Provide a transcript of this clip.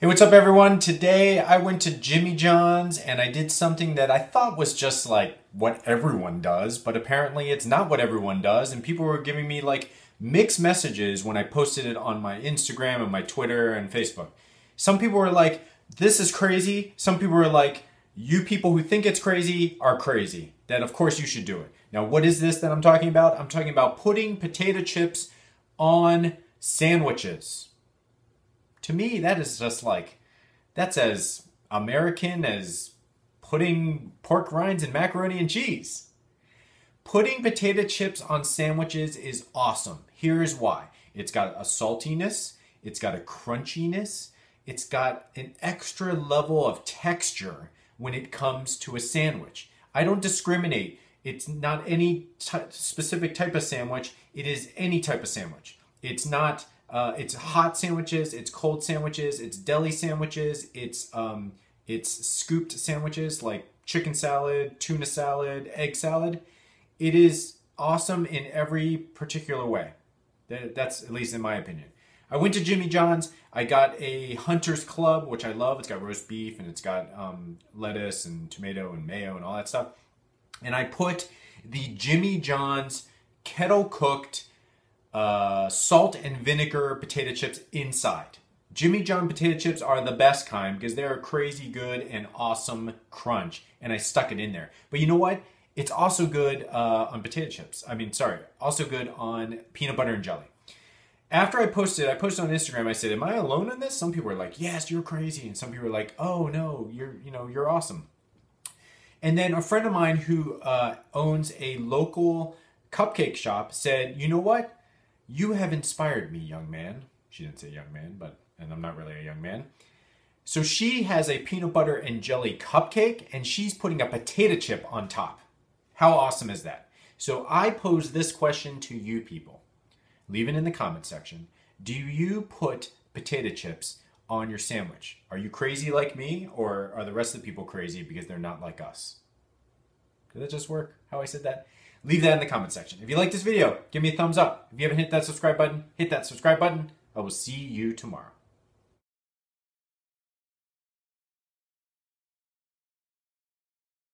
Hey, what's up everyone? Today I went to Jimmy John's and I did something that I thought was just like what everyone does, but apparently it's not what everyone does, and people were giving me like mixed messages when I posted it on my Instagram and my Twitter and Facebook. Some people were like, this is crazy. Some people were like, you people who think it's crazy are crazy. That of course you should do it. Now what is this that I'm talking about? I'm talking about putting potato chips on sandwiches. To me, that is just like, that's as American as putting pork rinds and macaroni and cheese. Putting potato chips on sandwiches is awesome. Here's why. It's got a saltiness, it's got a crunchiness, it's got an extra level of texture when it comes to a sandwich. I don't discriminate. It's not any specific type of sandwich. It is any type of sandwich. It's not... it's hot sandwiches, it's cold sandwiches, it's deli sandwiches, it's scooped sandwiches like chicken salad, tuna salad, egg salad. It is awesome in every particular way. That's at least in my opinion. I went to Jimmy John's. I got a Hunter's Club, which I love. It's got roast beef and it's got lettuce and tomato and mayo and all that stuff. And I put the Jimmy John's kettle cooked salt and vinegar potato chips inside. Jimmy John potato chips are the best kind because they're a crazy good and awesome crunch, and I stuck it in there. But you know what? It's also good on potato chips. Also good on peanut butter and jelly. After I posted on Instagram, I said, am I alone in this? Some people were like, yes, you're crazy. And some people were like, oh no, you're awesome. And then a friend of mine who owns a local cupcake shop said, you know what? You have inspired me, young man. She didn't say young man, and I'm not really a young man. So she has a peanut butter and jelly cupcake, and she's putting a potato chip on top. How awesome is that? So I pose this question to you people. Leave it in the comment section. Do you put potato chips on your sandwich? Are you crazy like me, or are the rest of the people crazy because they're not like us? Did that just work, how I said that? Leave that in the comment section. If you like this video, give me a thumbs up. If you haven't hit that subscribe button, hit that subscribe button. I will see you tomorrow.